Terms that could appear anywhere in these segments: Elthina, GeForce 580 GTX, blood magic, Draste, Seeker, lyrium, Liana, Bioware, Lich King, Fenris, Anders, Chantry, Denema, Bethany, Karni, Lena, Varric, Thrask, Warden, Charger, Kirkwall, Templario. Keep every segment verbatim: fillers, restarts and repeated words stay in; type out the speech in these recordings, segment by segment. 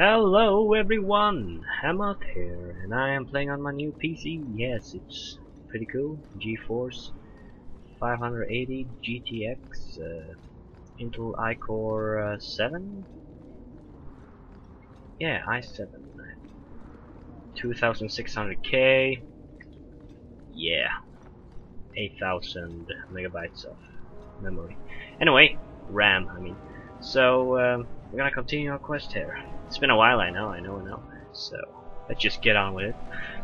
Hello everyone, Hamoth here, and I am playing on my new P C. Yes, it's pretty cool. GeForce five eighty G T X, uh, Intel iCore uh, seven. Yeah, i seven. two thousand six hundred K. Yeah, eight thousand megabytes of memory. Anyway, RAM, I mean. So um, we're gonna continue our quest here. It's been a while, I know, I know, I know. So let's just get on with it.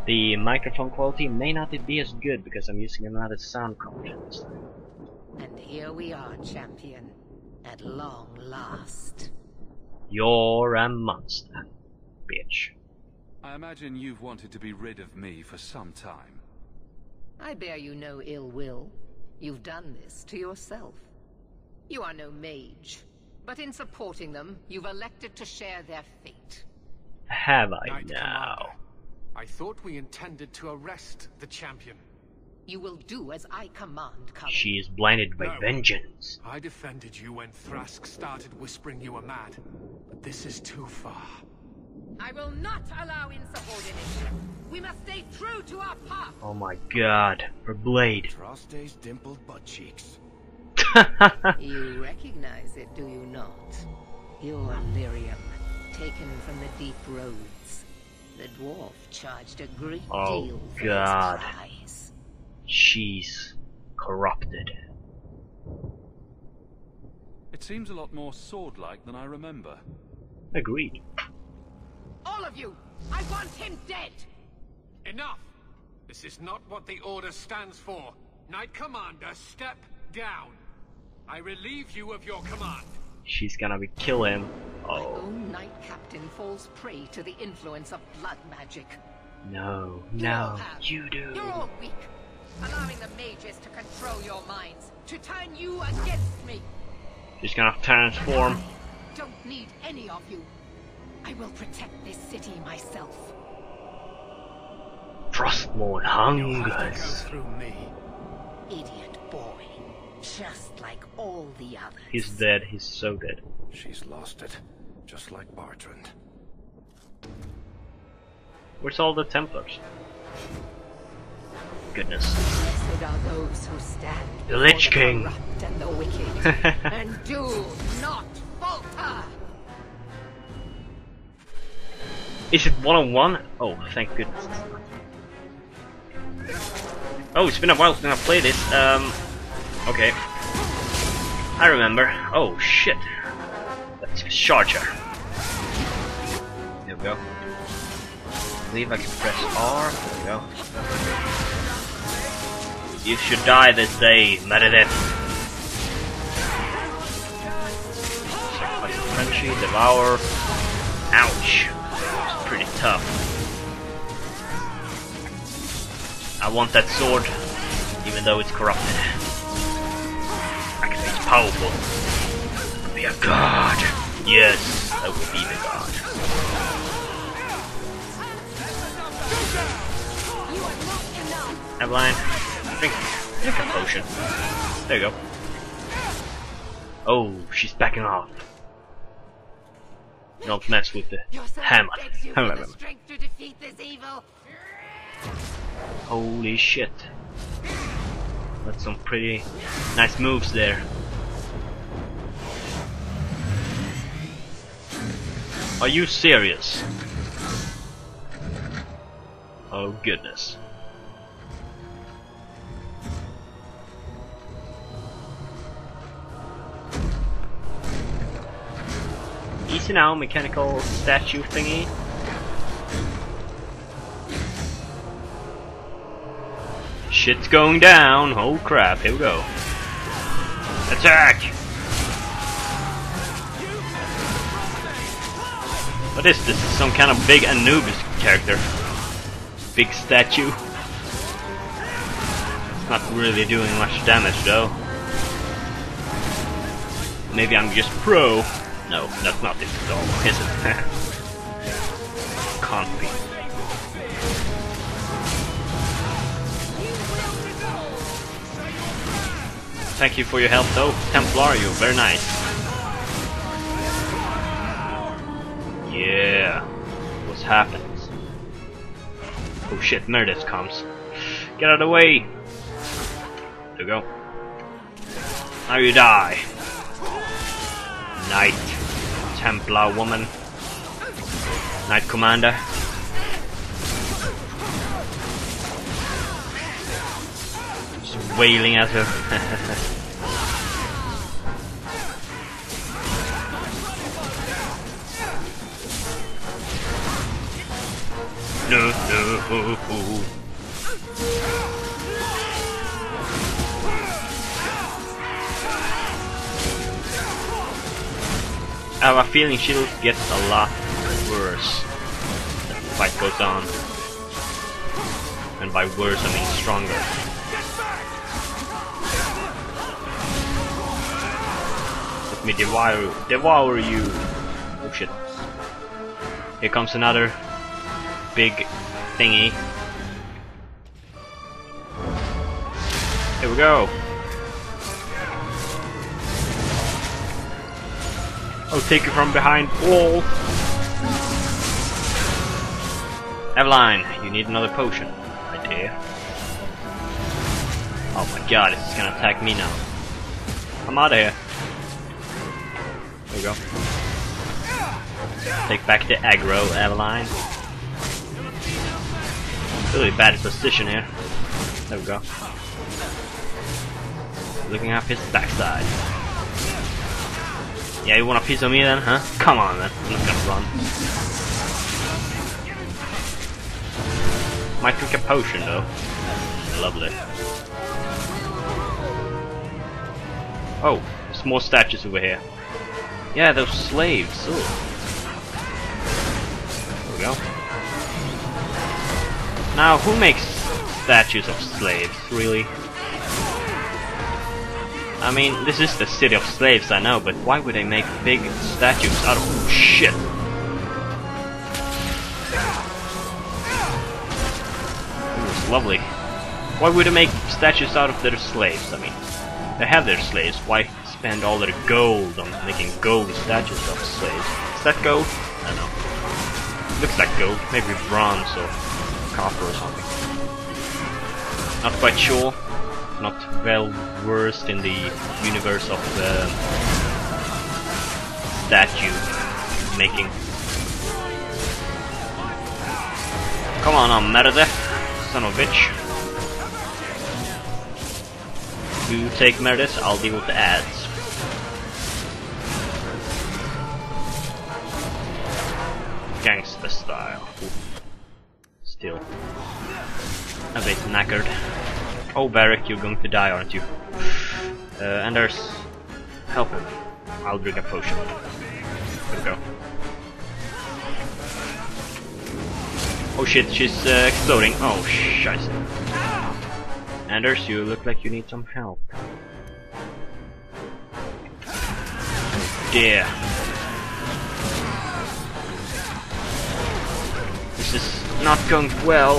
The microphone quality may not be as good because I'm using another sound card this time. And here we are, champion, at long last. You're a monster, bitch. I imagine you've wanted to be rid of me for some time. I bear you no ill will. You've done this to yourself. You are no mage. But in supporting them, you've elected to share their fate. Have I Knight now? Commander, I thought we intended to arrest the champion. You will do as I command, Karni. She is blinded by no. vengeance. I defended you when Thrask started whispering you were mad, but this is too far. I will not allow insubordination. We must stay true to our path. Oh my God, her blade. Draste's dimpled butt cheeks. You recognize it, do you not? Your lyrium, taken from the Deep Roads. The dwarf charged a great oh deal for God. His prize. She's corrupted. It seems a lot more sword-like than I remember. Agreed. All of you, I want him dead. Enough. This is not what the order stands for. Knight Commander, step down. I relieve you of your command. She's gonna be kill him. Oh. My own knight captain falls prey to the influence of blood magic. No, no, you do. You're all weak, allowing the mages to control your minds, to turn you against me. She's gonna transform. I don't need any of you. I will protect this city myself. Frostmourne hungers. Through me, idiot boy. Just like all the others. He's dead. He's so dead. She's lost it, just like Bartrand. Where's all the Templars? Goodness. Blessed are those who stand. The Lich King. The and the wicked. And do not falter. Is it one on one? Oh, thank goodness. Oh, it's been a while since I played this. Um. Okay. I remember. Oh shit. That's a Charger. There we go. I believe I can press R. There we go. You should die this day, Meredith. Sacrifice the country, devour. Ouch. That was pretty tough. I want that sword, even though it's corrupted. Powerful. Be a god. Yes, I will be the god. Aveline, drink, drink a potion. There you go. Oh, she's backing off. Don't mess with the hammer. Hammer. Holy shit! That's some pretty nice moves there. Are you serious? Oh goodness. Easy now, mechanical statue thingy. Shit's going down. Oh crap, here we go. Attack! What is this? Some kind of big Anubis character. Big statue. It's not really doing much damage though. Maybe I'm just pro. No, that's not it at all, is it? Can't be. Thank you for your help though, Templario, very nice. Yeah. happens. Oh shit, Meredith comes. Get out of the way! There we go. Now you die. Knight. Templar woman. Knight-Commander. Just wailing at her. No, no, oh, oh. I have a feeling she'll get a lot worse as the fight goes on. And by worse I mean stronger. Let me devour devour you. Oh shit. Here comes another big thingy. Here we go. I'll take you from behind. Wall. Aveline, you need another potion, my dear. Oh my god, it's gonna attack me now. I'm out of here. There we go. Take back the aggro, Aveline. Really bad position here. There we go. Looking up his backside. Yeah, you want a piece of me then, huh? Come on, man. I'm not gonna run. Might drink a potion though. Lovely. Oh, there's more statues over here. Yeah, those slaves. Ooh. There we go. Now, who makes statues of slaves, really? I mean, this is the city of slaves, I know, but why would they make big statues out of shit? It was lovely. Why would they make statues out of their slaves? I mean, they have their slaves. Why spend all their gold on making gold statues of slaves? Is that gold? I don't know. Looks like gold. Maybe bronze or copper or something. Not quite sure. Not well versed in the universe of the statue making. Come on, I'm Meredith, son of a bitch. You take Meredith, I'll deal with the ads. Gangster style. Still a bit knackered. Oh, Varric, you're going to die, aren't you? Uh, Anders, help him. I'll drink a potion. There we go. Oh shit, she's uh, exploding. Oh, shite. Anders, you look like you need some help. Oh dear. This is not going well.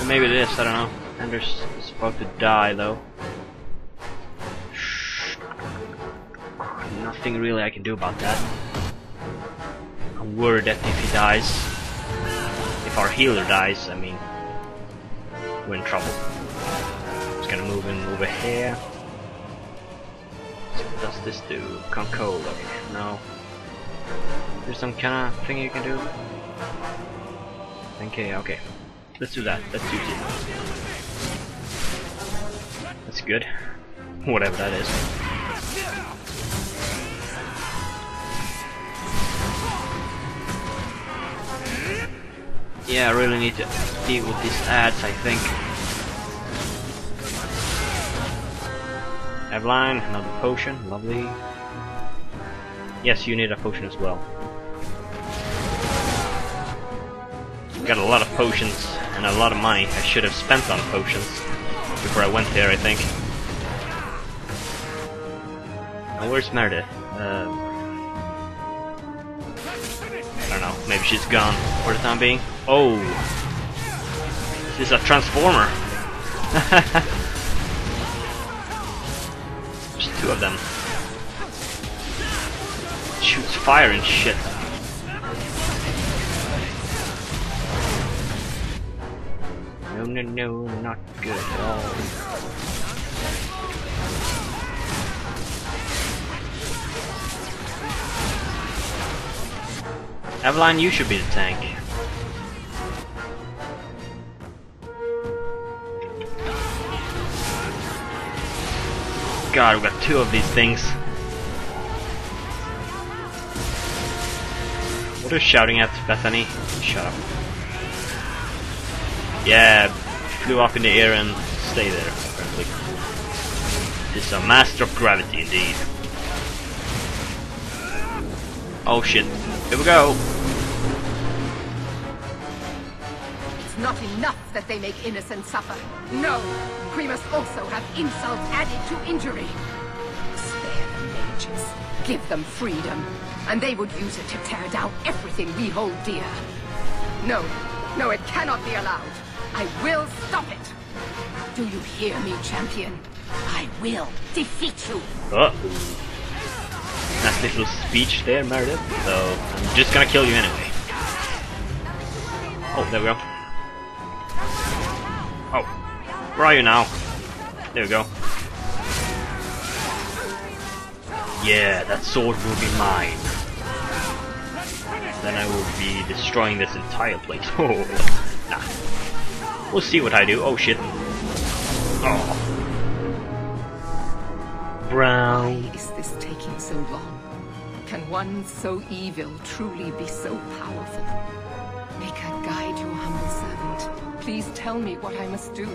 Or maybe it is, I don't know. Anders is about to die though. Nothing really I can do about that. I'm worried that if he dies, if our healer dies, I mean, we're in trouble. I'm just gonna move in over here. So what does this do? Concole, okay, no. There's some kind of thing you can do. Okay, okay. Let's do that. Let's use it. That's good. Whatever that is. Yeah, I really need to deal with these ads, I think. Aveline, another potion. Lovely. Yes, you need a potion as well. Got a lot of potions and a lot of money I should have spent on potions before I went there, I think. Now where's Meredith? Uh, I don't know, maybe she's gone for the time being. Oh! She's a transformer! There's two of them. Shoots fire and shit. no, no, not good at all. Aveline, you should be the tank. God, we got two of these things. What are you shouting at, Bethany? Shut up. Yeah, flew up in the air and stay there, apparently. He's a master of gravity indeed. Oh shit. Here we go. It's not enough that they make innocent suffer. No! We must also have insult added to injury. Spare the mages. Give them freedom. And they would use it to tear down everything we hold dear. No. No, it cannot be allowed. I will stop it. Do you hear me, champion? I will defeat you. Uh oh. Nice little speech there, Meredith. So, I'm just gonna kill you anyway. Oh, there we go. Oh. Where are you now? There we go. Yeah, that sword will be mine. Then I will be destroying this entire place. Oh, nah. We'll see what I do. Oh shit. Oh. Brown. Why is this taking so long? Can one so evil truly be so powerful? Make her guide, your humble servant. Please tell me what I must do.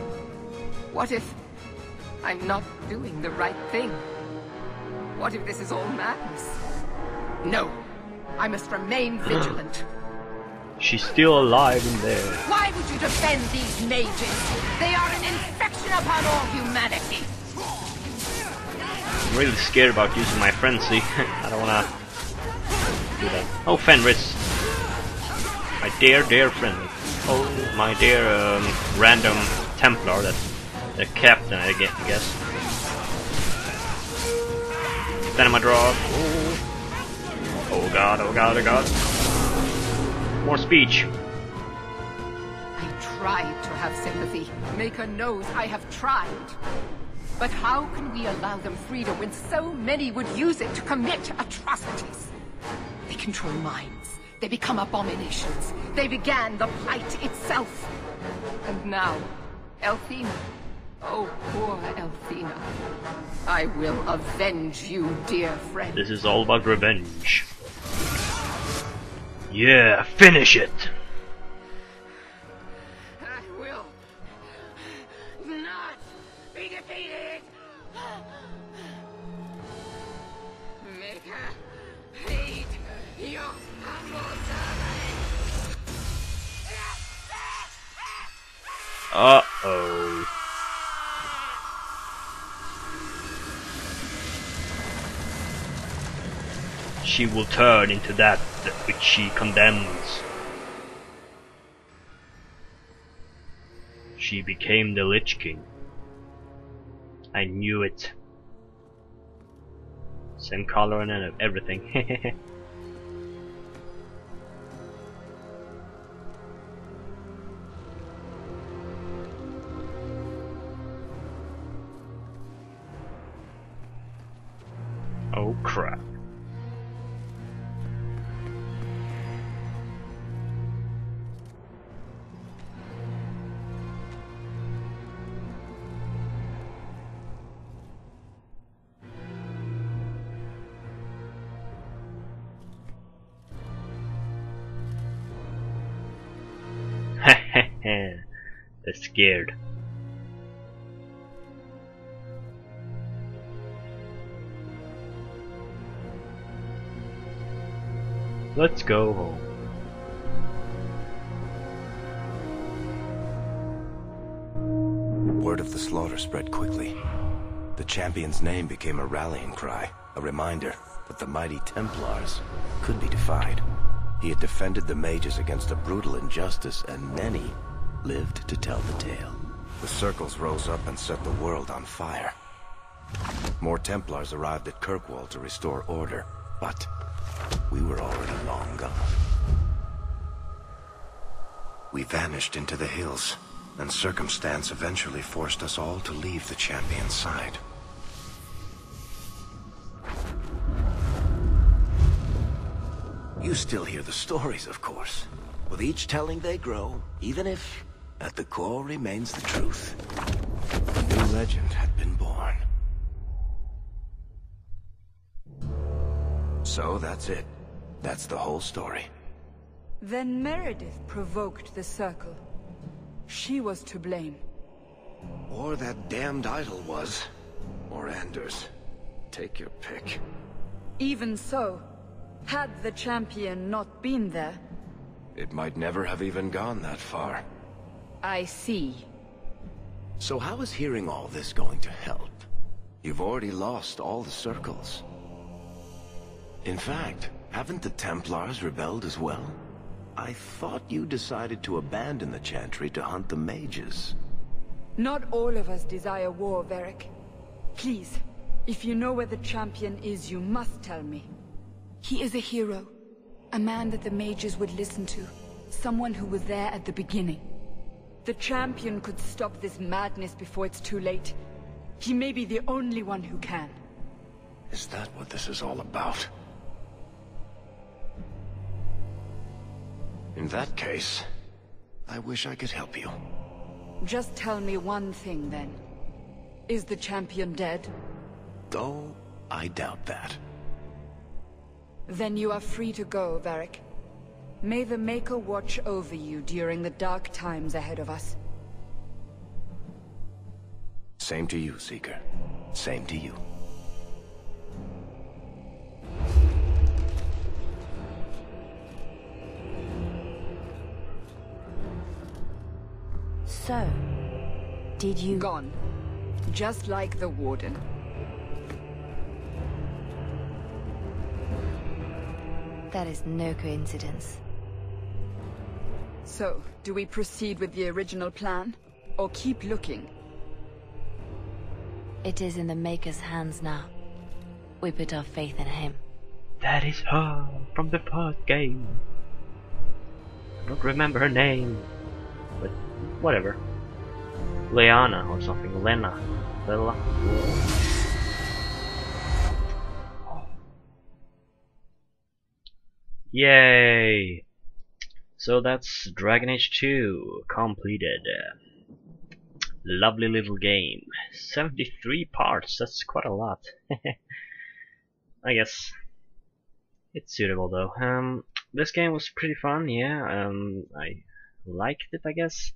What if I'm not doing the right thing? What if this is all madness? No, I must remain vigilant. She's still alive in there. Why would you defend these mages? They are an infection upon all humanity. I'm really scared about using my frenzy. I don't wanna do that. Oh, Fenris. My dear, dear friend. Oh, my dear um, random Templar that's the captain, I guess. Denema draw. Oh. Oh god, oh god, oh god. More speech. I tried to have sympathy. Maker knows I have tried. But how can we allow them freedom when so many would use it to commit atrocities? They control minds. They become abominations. They began the plight itself. And now, Elthina. Oh, poor Elthina. I will avenge you, dear friend. This is all about revenge. Yeah, finish it! I will not be defeated! Make her plead your humble servant! Uh-oh. She will turn into that which she condemns. She became the Lich King. I knew it. Same color and everything. Oh crap. They're scared. Let's go home. Word of the slaughter spread quickly. The champion's name became a rallying cry, a reminder that the mighty Templars could be defied. He had defended the mages against a brutal injustice, and many lived to tell the tale. The circles rose up and set the world on fire. More Templars arrived at Kirkwall to restore order, but we were already long gone. We vanished into the hills, and circumstance eventually forced us all to leave the champion's side. You still hear the stories, of course. With each telling they grow, even if, at the core remains the truth. A new legend had been born. So that's it. That's the whole story. Then Meredith provoked the Circle. She was to blame. Or that damned idol was. Or Anders. Take your pick. Even so, had the champion not been there... It might never have even gone that far. I see. So how is hearing all this going to help? You've already lost all the circles. In fact, haven't the Templars rebelled as well? I thought you decided to abandon the Chantry to hunt the mages. Not all of us desire war, Varric. Please, if you know where the champion is, you must tell me. He is a hero. A man that the mages would listen to. Someone who was there at the beginning. The champion could stop this madness before it's too late. He may be the only one who can. Is that what this is all about? In that case, I wish I could help you. Just tell me one thing, then. Is the champion dead? Though, I doubt that. Then you are free to go, Varric. May the Maker watch over you during the dark times ahead of us. Same to you, Seeker. Same to you. So, did you... Gone. Just like the Warden. That is no coincidence. So, do we proceed with the original plan, or keep looking? It is in the Maker's hands now. We put our faith in him. That is her, from the first game. I don't remember her name, but whatever. Liana or something, Lena. Lena. Yay! So that's Dragon Age two completed. Lovely little game. seventy-three parts, that's quite a lot. I guess it's suitable though. Um, this game was pretty fun, yeah. Um, I liked it, I guess.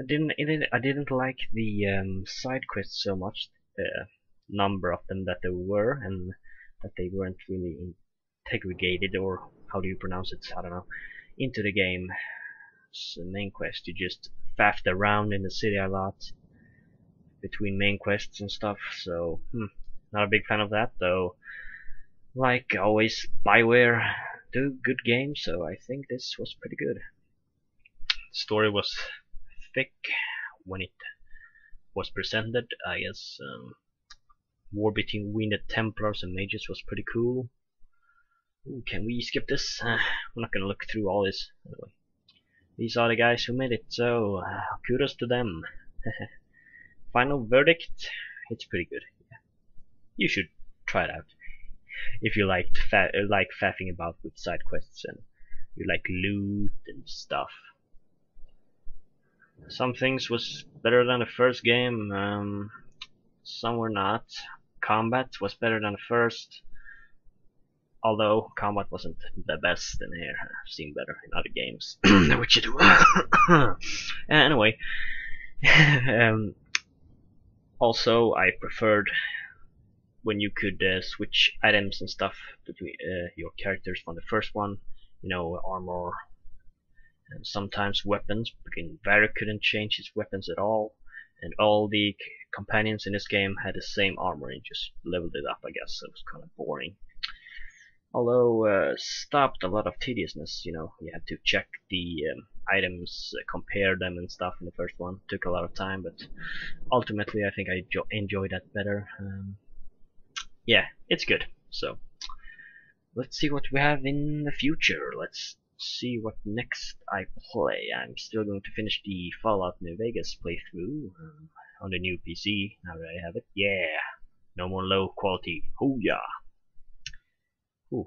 I didn't, it, I didn't like the um, side quests so much, the number of them that there were, and that they weren't really integrated or. How do you pronounce it? I don't know. Into the game. It's the main quest. You just faffed around in the city a lot between main quests and stuff. So, hmm, not a big fan of that, though. Like always, Bioware do good games, so I think this was pretty good. The story was thick when it was presented. I guess um, war between winged Templars and mages was pretty cool. Ooh, can we skip this? Uh, we're not gonna look through all this anyway. These are the guys who made it, so uh, kudos to them. Final verdict? It's pretty good. Yeah. You should try it out if you liked fa uh, like faffing about with side quests and you like loot and stuff. Some things was better than the first game. Um, some were not. Combat was better than the first. Although combat wasn't the best in here, I've seen better in other games. Which you do. Anyway, um, also I preferred when you could uh, switch items and stuff between uh, your characters from the first one. You know, armor and sometimes weapons. Because Varric couldn't change his weapons at all, and all the companions in this game had the same armor and just leveled it up. I guess so it was kind of boring. Although uh, stopped a lot of tediousness, you know, you had to check the um, items, uh, compare them and stuff in the first one. Took a lot of time, but ultimately I think I enjoyed that better. Um, yeah, it's good. So, let's see what we have in the future. Let's see what next I play. I'm still going to finish the Fallout New Vegas playthrough um, on the new P C, now that I have it. Yeah, no more low quality. Oh yeah. Ooh.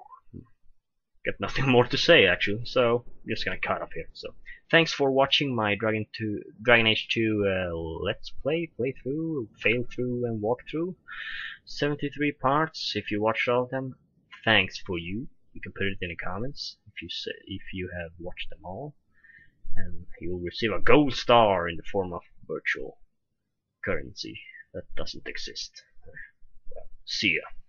Got nothing more to say actually, so I'm just gonna cut off here. So thanks for watching my Dragon two Dragon Age two uh, Let's Play, playthrough, fail through and walkthrough. seventy-three parts. If you watched all of them, thanks for you. You can put it in the comments if you say, if you have watched them all, and you'll receive a gold star in the form of virtual currency that doesn't exist. Well, see ya.